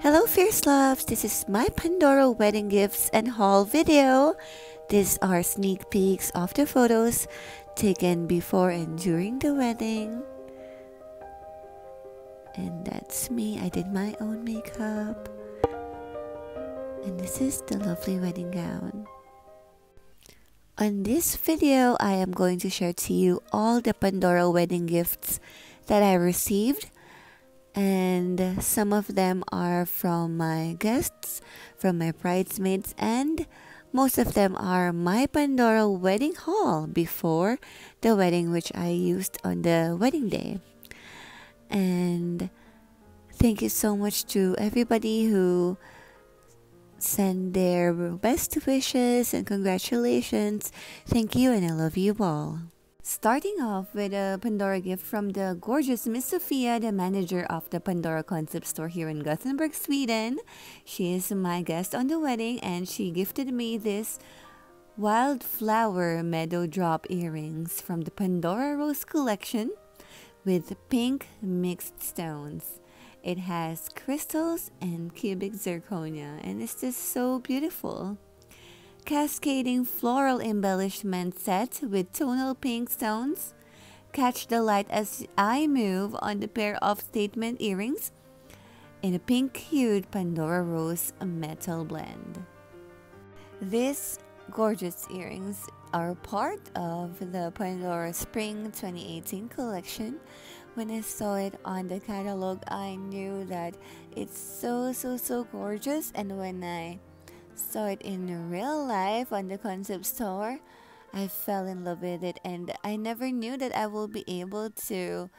Hello fierce loves, this is my Pandora wedding gifts and haul video. These are sneak peeks of the photos taken before and during the wedding. And that's me, I did my own makeup. And this is the lovely wedding gown. On this video, I am going to share to you all the Pandora wedding gifts that I received. And some of them are from my guests, from my bridesmaids, and most of them are my Pandora wedding haul before the wedding, which I used on the wedding day. And thank you so much to everybody who sent their best wishes and congratulations. Thank you and I love you all. Starting off with a Pandora gift from the gorgeous Miss Sophia, the manager of the Pandora concept store here in Gothenburg, Sweden. She is my guest on the wedding and she gifted me this wildflower meadow drop earrings from the Pandora Rose collection with pink mixed stones. It has crystals and cubic zirconia and it's just so beautiful. Cascading floral embellishment set with tonal pink stones. Catch the light as I move on the pair of statement earrings in a pink-hued Pandora Rose metal blend. These gorgeous earrings are part of the Pandora Spring 2018 collection. When I saw it on the catalog, I knew that it's so gorgeous, and when I saw it in real life on the concept store, I fell in love with it, and I never knew that I will be able to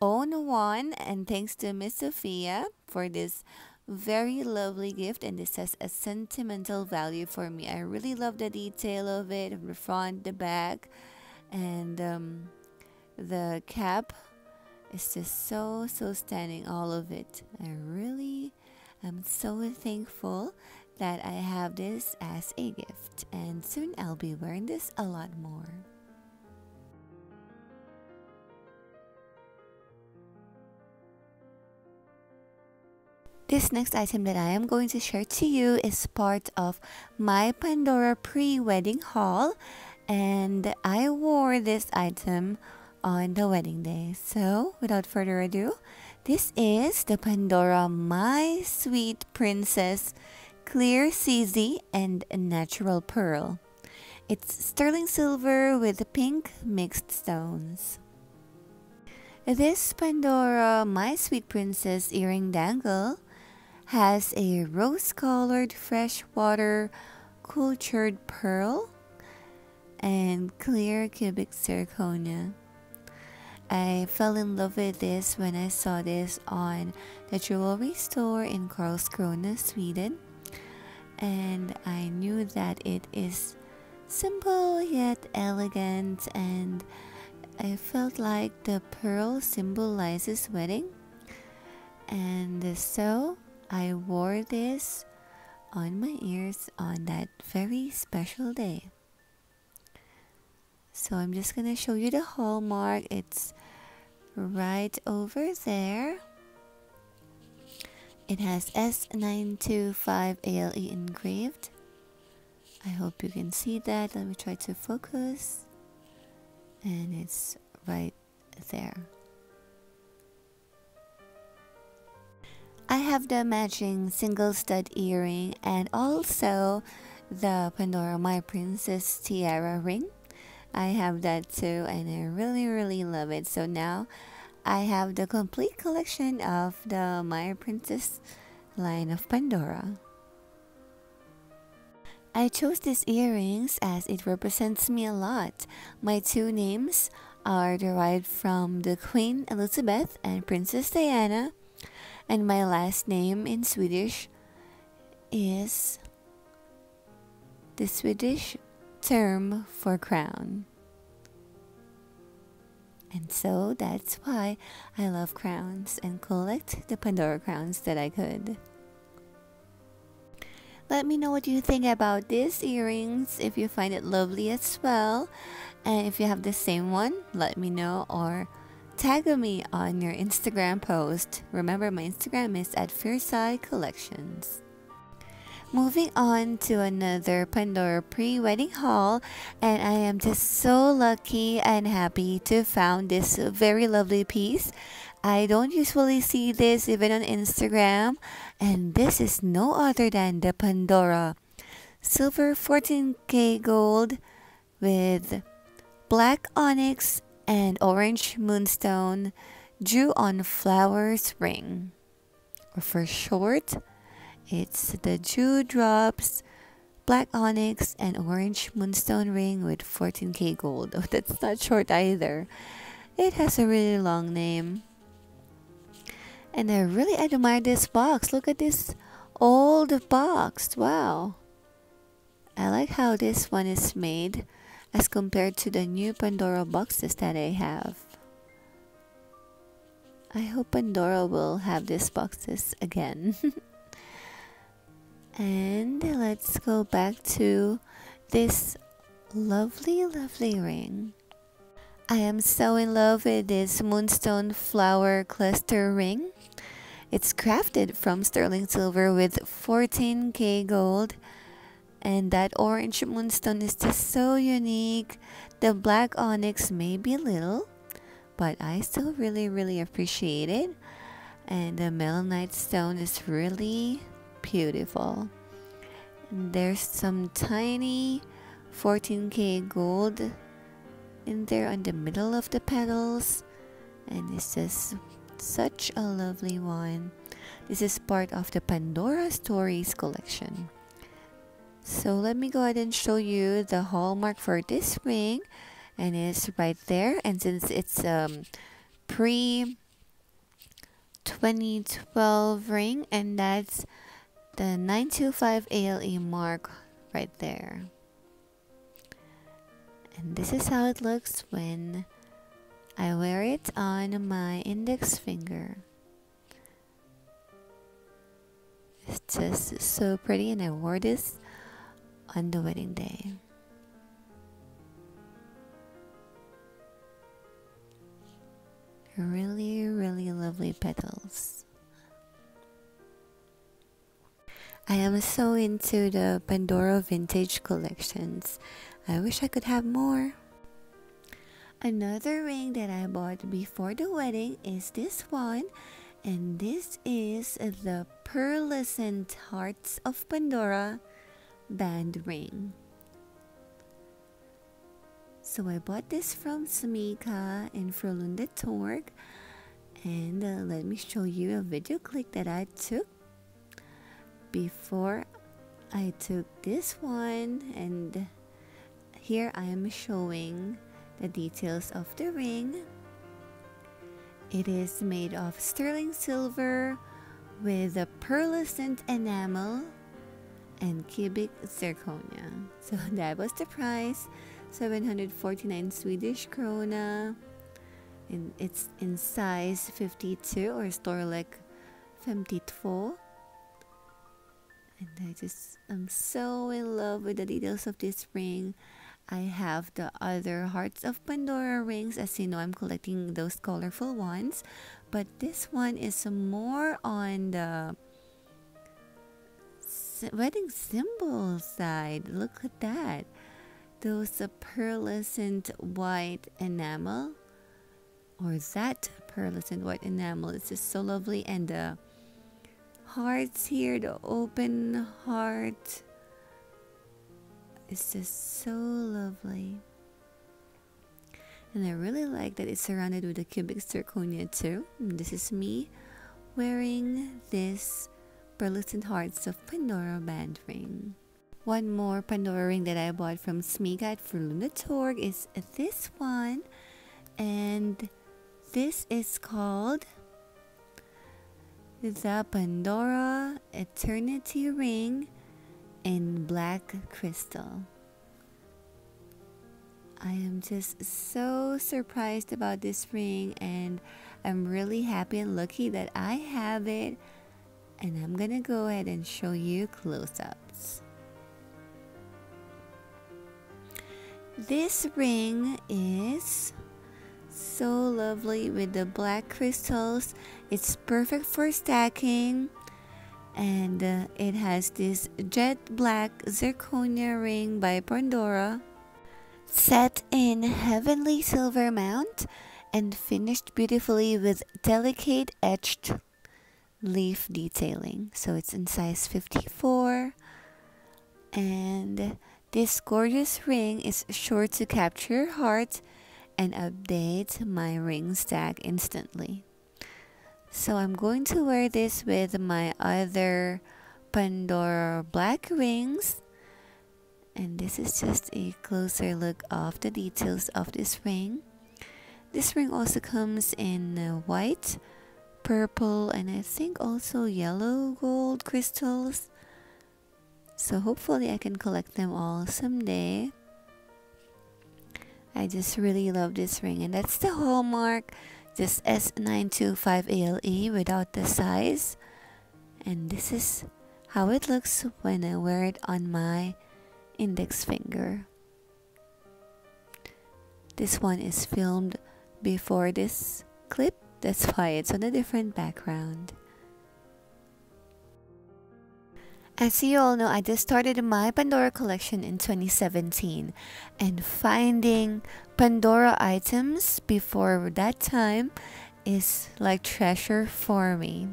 own one. And thanks to Miss Sophia for this very lovely gift, and this has a sentimental value for me. I really love the detail of it, the front, the back, and the cap. It's just so stunning, all of it. I really am so thankful that I have this as a gift, and soon I'll be wearing this a lot more. This next item that I am going to share to you is part of my Pandora pre-wedding haul, and I wore this item on the wedding day. So without further ado, this is the Pandora My Sweet Princess Clear CZ and Natural Pearl. It's sterling silver with pink mixed stones. This Pandora My Sweet Princess earring dangle has a rose-colored freshwater cultured pearl and clear cubic zirconia. I fell in love with this when I saw this on the jewelry store in Karlskrona, Sweden. And I knew that it is simple yet elegant, and I felt like the pearl symbolizes wedding, and so I wore this on my ears on that very special day. So I'm just gonna show you the hallmark. It's right over there. It has S925ALE engraved. I hope you can see that. Let me try to focus. And it's right there. I have the matching single stud earring and also the Pandora My Princess Tiara ring. I have that too, and I really love it. So now I have the complete collection of the My Princess line of Pandora. I chose these earrings as it represents me a lot. My two names are derived from the Queen Elizabeth and Princess Diana, and my last name in Swedish is the Swedish term for crown. And so that's why I love crowns and collect the Pandora crowns that I could. Let me know what you think about these earrings, if you find it lovely as well. And if you have the same one, let me know, or tagging me on your Instagram post. Remember, my Instagram is at FierceZhai Collections. Moving on to another Pandora pre-wedding haul, and I am just so lucky and happy to found this very lovely piece. I don't usually see this even on Instagram, and this is no other than the Pandora silver 14K gold with black onyx and orange moonstone drew on flowers ring, or for short it's the Dewdrops, black onyx, and orange moonstone ring with 14K gold. Oh, that's not short either. It has a really long name. And I really admire this box. Look at this old box. Wow. I like how this one is made as compared to the new Pandora boxes that I have. I hope Pandora will have these boxes again. And let's go back to this lovely, lovely ring. I am so in love with this moonstone flower cluster ring. It's crafted from sterling silver with 14K gold. And that orange moonstone is just so unique. The black onyx may be little, but I still really, really appreciate it. And the melanite stone is really beautiful. There's some tiny 14K gold in there on the middle of the petals, and it's just such a lovely one. This is part of the Pandora Stories collection. So let me go ahead and show you the hallmark for this ring, and it's right there. And since it's pre-2012 ring, and that's the 925 ALE mark right there. And this is how it looks when I wear it on my index finger. It's just so pretty, and I wore this on the wedding day. Really, really lovely petals. I am so into the Pandora vintage collections. I wish I could have more. Another ring that I bought before the wedding is this one, and this is the Pearlescent Hearts of Pandora band ring. So I bought this from Samika in Frölunda Torg, and let me show you a video clip that I took before I took this one. And here I am showing the details of the ring. It is made of sterling silver with a pearlescent enamel and cubic zirconia. So that was the price, 749 Swedish krona, and it's in size 52 or storlek 52. And I just am so in love with the details of this ring. I have the other Hearts of Pandora rings. As you know, I'm collecting those colorful ones, but this one is more on the wedding symbol side. Look at that. Those pearlescent white enamel, or that pearlescent white enamel, it's just so lovely. And the hearts here, the open heart, it's just so lovely. And I really like that it's surrounded with a cubic zirconia too. And this is me wearing this Pearlescent Hearts of Pandora band ring. One more Pandora ring that I bought from Smegat for Luna Torg is this one, and this is called the Pandora Eternity Ring in black crystal. I am just so surprised about this ring, and I'm really happy and lucky that I have it. And I'm gonna go ahead and show you close-ups. This ring is So lovely with the black crystals. It's perfect for stacking. And it has this jet black zirconia ring by Pandora, set in heavenly silver mount and finished beautifully with delicate etched leaf detailing. So it's in size 54, and this gorgeous ring is sure to capture your heart and update my ring stack instantly. So I'm going to wear this with my other Pandora black rings, and this is just a closer look of the details of this ring. This ring also comes in white, purple, and I think also yellow gold crystals. So hopefully I can collect them all someday. I just really love this ring, and that's the hallmark, just S925ALE without the size. And this is how it looks when I wear it on my index finger. This one is filmed before this clip, that's why it's on a different background. As you all know, I just started my Pandora collection in 2017, and finding Pandora items before that time is like treasure for me.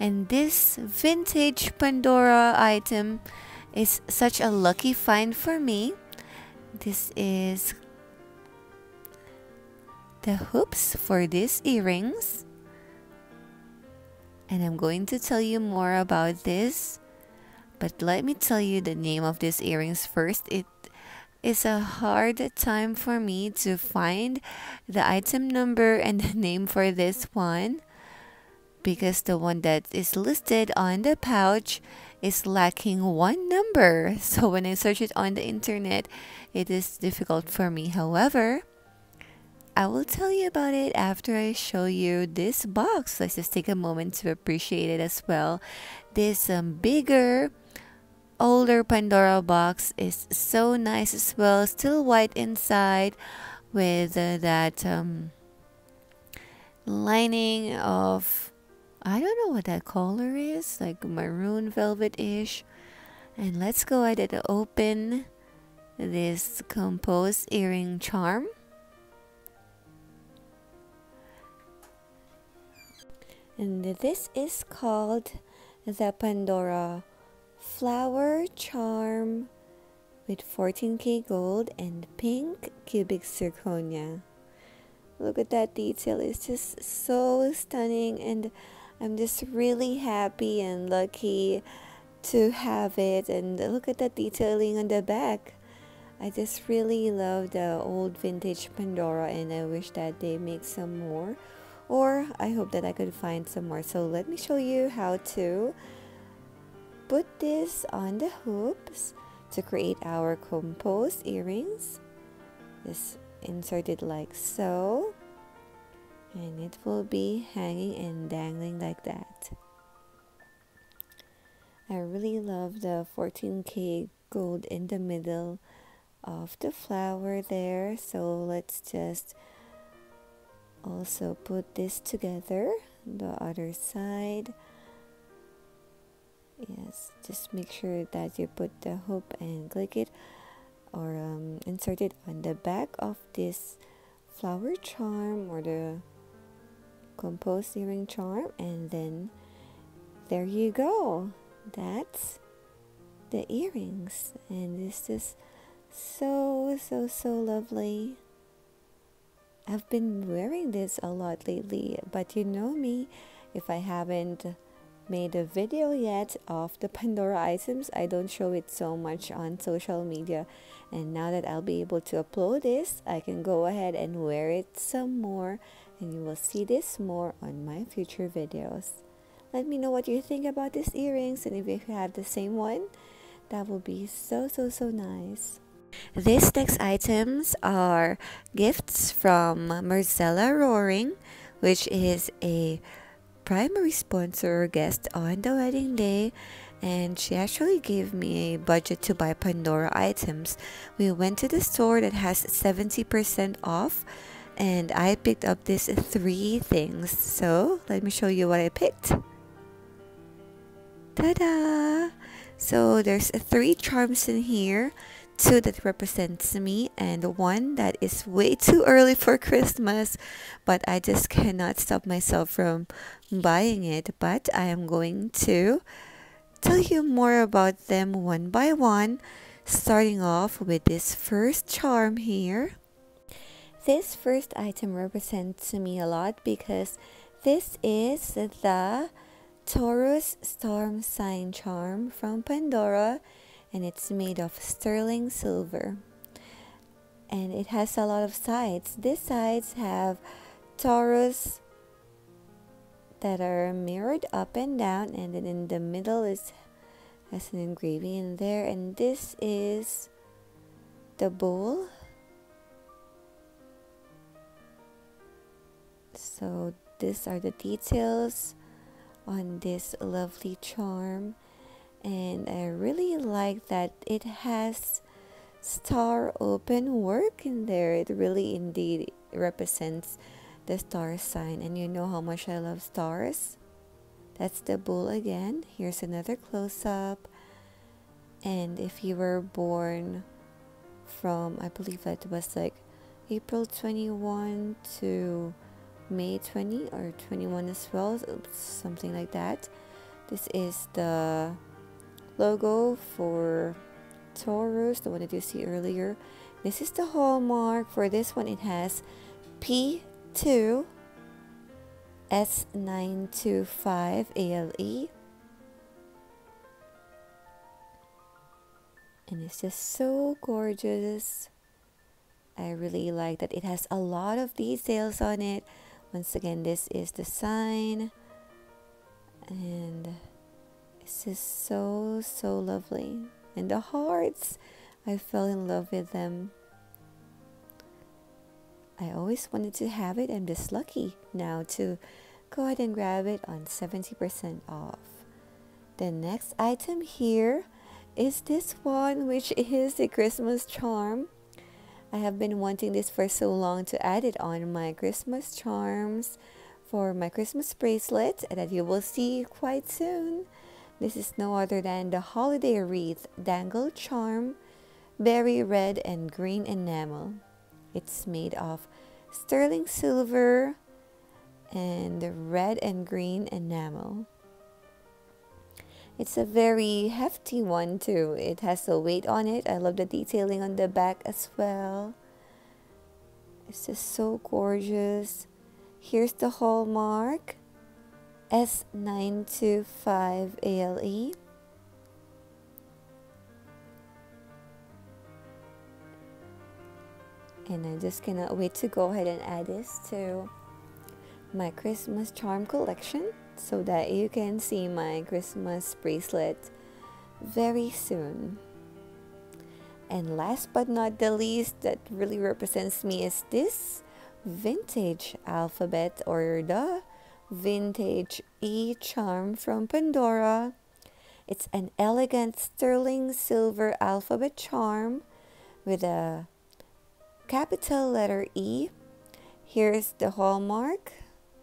And this vintage Pandora item is such a lucky find for me. This is the hoops for these earrings, and I'm going to tell you more about this. But let me tell you the name of these earrings first. It is a hard time for me to find the item number and the name for this one, because the one that is listed on the pouch is lacking one number. So when I search it on the internet, it is difficult for me. However, I will tell you about it after I show you this box. Let's just take a moment to appreciate it as well. This bigger, older Pandora box is so nice as well, still white inside with that lining of, I don't know what that color is, like maroon velvet-ish. And let's go ahead and open this composed earring charm. And this is called the Pandora flower charm with 14K gold and pink cubic zirconia. Look at that detail, it's just so stunning, and I'm just really happy and lucky to have it. And look at that detailing on the back. I just really love the old vintage Pandora, and I wish that they make some more, or I hope that I could find some more. So let me show you how to put this on the hoops to create our composed earrings. Just insert it like so, and it will be hanging and dangling like that. I really love the 14K gold in the middle of the flower there. So let's just also put this together, the other side. Yes, just make sure that you put the hoop and click it, or insert it on the back of this flower charm or the composed earring charm, and then there you go, that's the earrings. And it's just so lovely. I've been wearing this a lot lately, but you know me, if I haven't made a video yet of the Pandora items, I don't show it so much on social media. And now that I'll be able to upload this, I can go ahead and wear it some more, and you will see this more on my future videos. Let me know what you think about these earrings, and if you have the same one, that will be so nice. These next items are gifts from Marzella Roaring, which is a primary sponsor guest on the wedding day, and she actually gave me a budget to buy Pandora items. We went to the store that has 70% off, and I picked up these three things. So let me show you what I picked. Ta-da! So there's three charms in here, two that represents me and one that is way too early for Christmas, but I just cannot stop myself from buying it. But I am going to tell you more about them one by one, starting off with this first charm here. This first item represents me a lot because this is the Taurus storm sign charm from Pandora, and it's made of sterling silver, and it has a lot of sides. These sides have Taurus that are mirrored up and down, and then in the middle is as an engraving in there, and this is the bowl. So these are the details on this lovely charm, and I really like that it has star open work in there. It really indeed represents the star sign, and you know how much I love stars. That's the bull again. Here's another close-up, and if you were born from, I believe that was like April 21 to May 20 or 21 as well, something like that. This is the logo for Taurus, the one that you see earlier. This is the hallmark for this one. It has P2 S925 ALE, and it's just so gorgeous. I really like that it has a lot of details on it. Once again, this is the sign, and this is so lovely. And the hearts, I fell in love with them. I always wanted to have it. I'm just lucky now to go ahead and grab it on 70% off. The next item here is this one, which is a Christmas charm. I have been wanting this for so long to add it on my Christmas charms for my Christmas bracelet that you will see quite soon. This is no other than the Holiday Wreath Dangle Charm, berry red and green enamel. It's made of sterling silver and red and green enamel. It's a very hefty one too. It has a weight on it. I love the detailing on the back as well. It's just so gorgeous. Here's the hallmark, S925 ALE. And I just cannot wait to go ahead and add this to my Christmas charm collection, so that you can see my Christmas bracelet very soon. And last but not the least that really represents me is this vintage alphabet, or the vintage E charm from Pandora. It's an elegant sterling silver alphabet charm with a capital letter E. Here's the hallmark.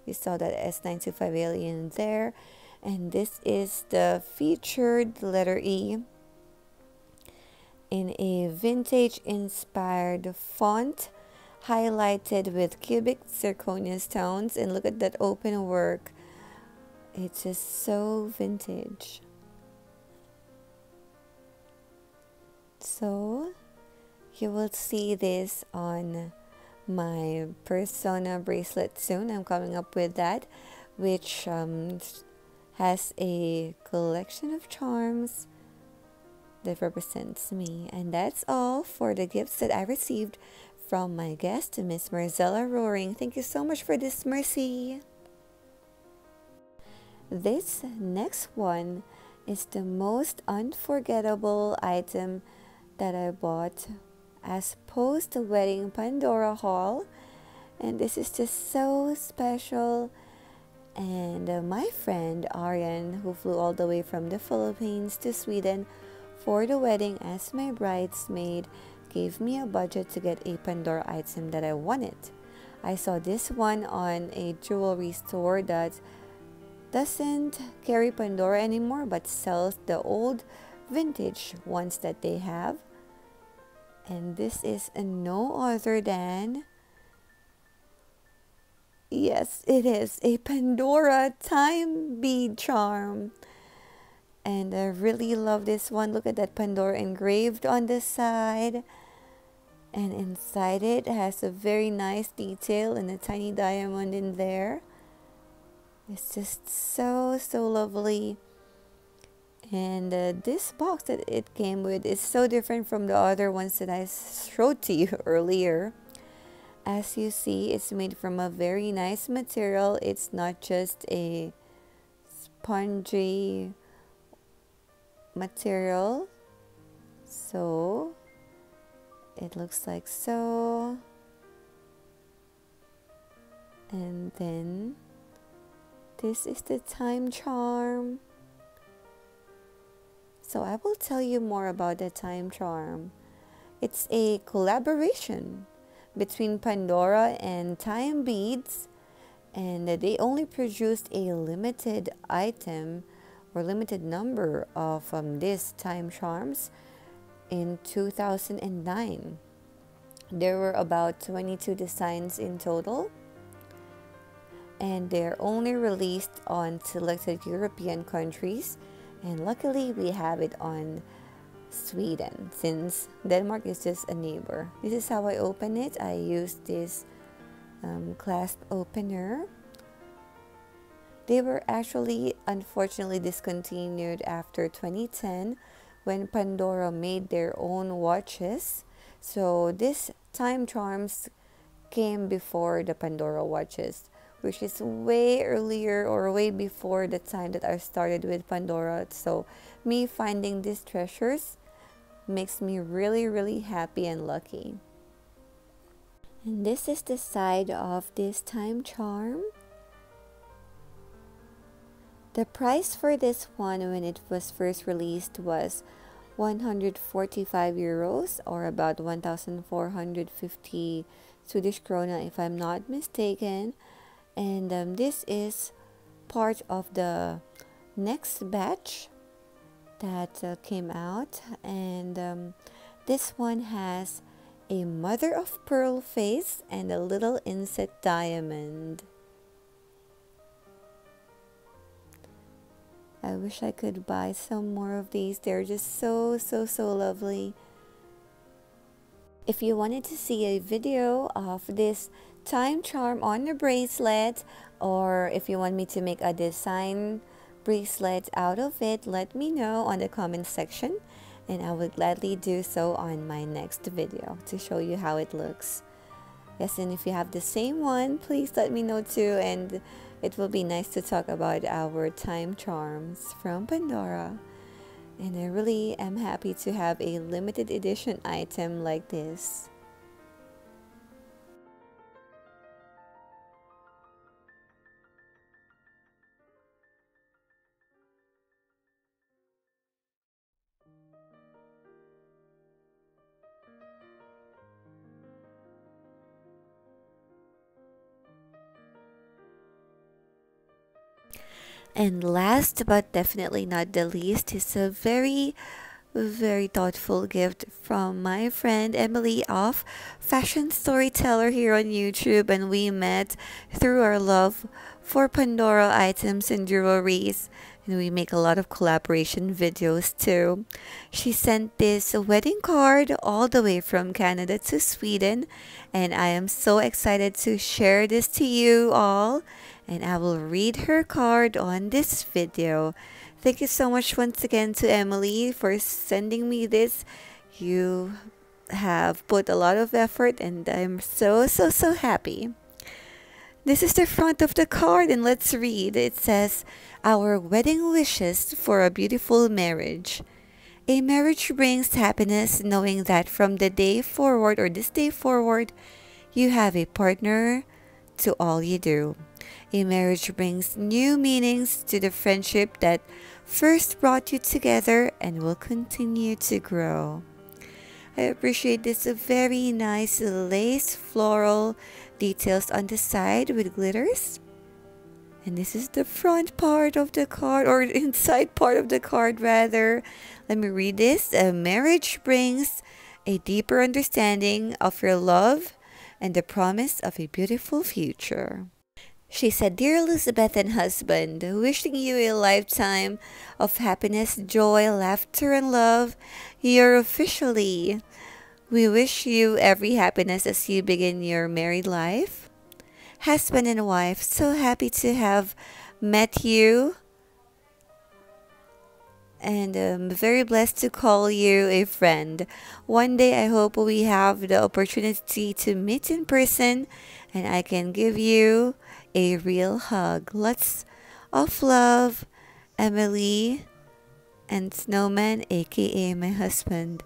You saw that S925 alien there, and this is the featured letter E in a vintage inspired font, highlighted with cubic zirconia stones, and look at that open work. It's just so vintage. So you will see this on my persona bracelet soon. I'm coming up with that, which has a collection of charms that represents me. And that's all for the gifts that I received from my guest, Miss Marzella Roaring. Thank you so much for this, Mercy. This next one is the most unforgettable item that I bought as post-wedding Pandora haul, and this is just so special. And my friend Ariane, who flew all the way from the Philippines to Sweden for the wedding as my bridesmaid, gave me a budget to get a Pandora item that I wanted. I saw this one on a jewelry store that doesn't carry Pandora anymore but sells the old vintage ones that they have. And this is no other than, yes, it is a Pandora time bead charm. And I really love this one. Look at that Pandora engraved on the side. And inside it has a very nice detail and a tiny diamond in there. It's just so lovely. And this box that it came with is so different from the other ones that I showed to you earlier. As you see, it's made from a very nice material. It's not just a spongy material. So it looks like so, and then this is the time charm. So I will tell you more about the time charm. It's a collaboration between Pandora and Time Beads, and they only produced a limited item or limited number of these time charms. In 2009, there were about 22 designs in total, and they're only released on selected European countries, and luckily we have it on Sweden since Denmark is just a neighbor. This is how I open it. I use this clasp opener. They were actually unfortunately discontinued after 2010 when Pandora made their own watches. So this time charms came before the Pandora watches, which is way earlier or way before the time that I started with Pandora. So me finding these treasures makes me really happy and lucky. And this is the side of this time charm. The price for this one when it was first released was 145 euros or about 1,450 Swedish krona if I'm not mistaken. And this is part of the next batch that came out. And this one has a mother of pearl face and a little inset diamond. I wish I could buy some more of these. They're just so lovely. If you wanted to see a video of this time charm on the bracelet, or if you want me to make a design bracelet out of it, let me know on the comment section, and I would gladly do so on my next video to show you how it looks. Yes, and if you have the same one, please let me know too, and it will be nice to talk about our time charms from Pandora. And I really am happy to have a limited edition item like this. And last but definitely not the least is a very thoughtful gift from my friend Emily of Fashion Storyteller here on YouTube, and we met through our love for Pandora items and jewelries, and we make a lot of collaboration videos too. She sent this wedding card all the way from Canada to Sweden, and I am so excited to share this to you all, and I will read her card on this video. Thank you so much once again to Emily for sending me this. You have put a lot of effort, and I'm so happy. This is the front of the card, and let's read. It says, "Our wedding wishes for a beautiful marriage. A marriage brings happiness knowing that from the day forward or this day forward, you have a partner to all you do. A marriage brings new meanings to the friendship that first brought you together and will continue to grow. I appreciate this very nice lace floral details on the side with glitters. And this is the front part of the card, or inside part of the card rather. Let me read this. Marriage brings a deeper understanding of your love and the promise of a beautiful future. She said, "Dear Elizabeth and husband, wishing you a lifetime of happiness, joy, laughter, and love. You're officially. We wish you every happiness as you begin your married life. Husband and wife, so happy to have met you. And I'm very blessed to call you a friend. One day I hope we have the opportunity to meet in person and I can give you a real hug. Lots of love, Emily and Snowman, aka my husband."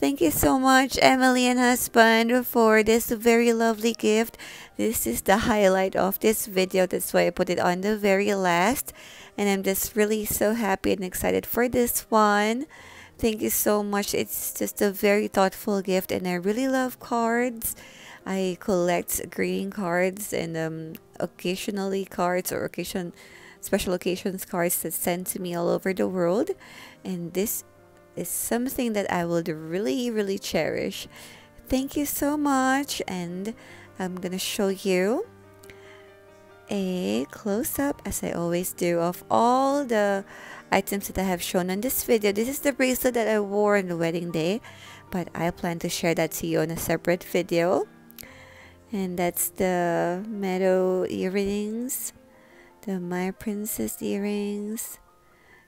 Thank you so much, Emily and husband, for this very lovely gift. This is the highlight of this video. That's why I put it on the very last. And I'm just really so happy and excited for this one. Thank you so much. It's just a very thoughtful gift, and I really love cards. I collect greeting cards and occasionally cards or special occasions cards that sent to me all over the world. And this is something that I will really, really cherish. Thank you so much. And I'm gonna show you a close-up, as I always do, of all the items that I have shown on this video. This is the bracelet that I wore on the wedding day, but I plan to share that to you on a separate video. And that's the meadow earrings, the My Princess earrings,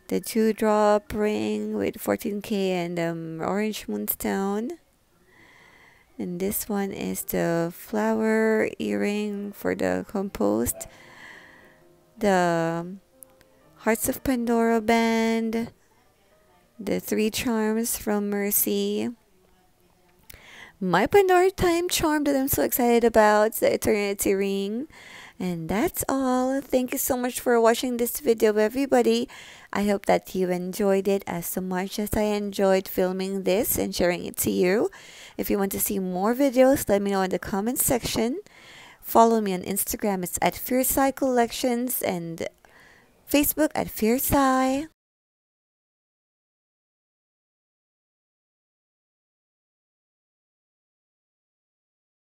the dewdrop ring with 14K and orange moonstone. And this one is the flower earring for the compost, the Hearts of Pandora band, the three charms from Mercy, my Pandora time charm that I'm so excited about, the Eternity ring. And that's all. Thank you so much for watching this video, everybody. I hope that you enjoyed it as much as I enjoyed filming this and sharing it to you. If you want to see more videos, let me know in the comment section. Follow me on Instagram. It's at FierceZhai Collections, and Facebook at FierceZhai.